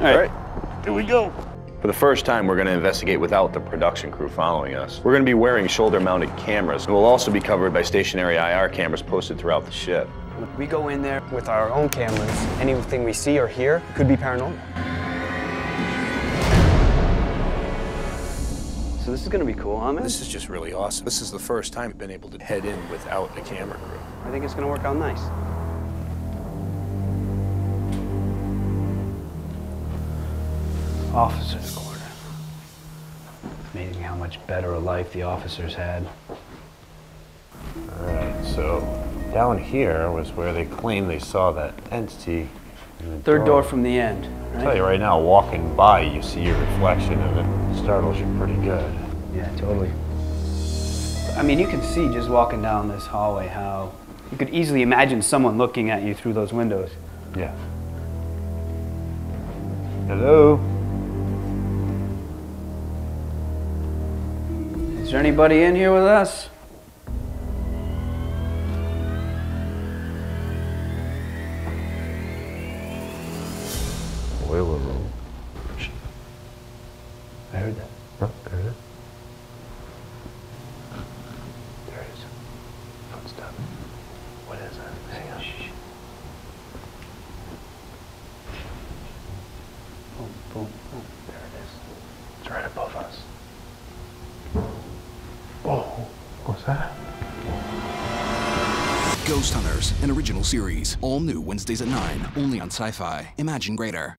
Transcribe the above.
All right, here we go. For the first time, we're going to investigate without the production crew following us. We're going to be wearing shoulder-mounted cameras, and we'll also be covered by stationary IR cameras posted throughout the ship. We go in there with our own cameras. Anything we see or hear could be paranormal. So this is going to be cool, Ahmed. This is just really awesome. This is the first time I've been able to head in without a camera crew. I think it's going to work out nice. Officers' quarter. Amazing how much better a life the officers had. All right, so down here was where they claimed they saw that entity. Third door from the end, right? I'll tell you right now, walking by, you see your reflection and it startles you pretty good. Yeah, totally. I mean, you can see just walking down this hallway how you could easily imagine someone looking at you through those windows. Yeah. Hello? Is there anybody in here with us? Oil room. I heard that. Oh, there it is. There it is. Footstep. What is that? Hang on. Boom, boom, boom. There it is. It's right above us. Oh, what's that? Ghost Hunters, an original series. All new Wednesdays at 9, only on Sci-Fi. Imagine greater.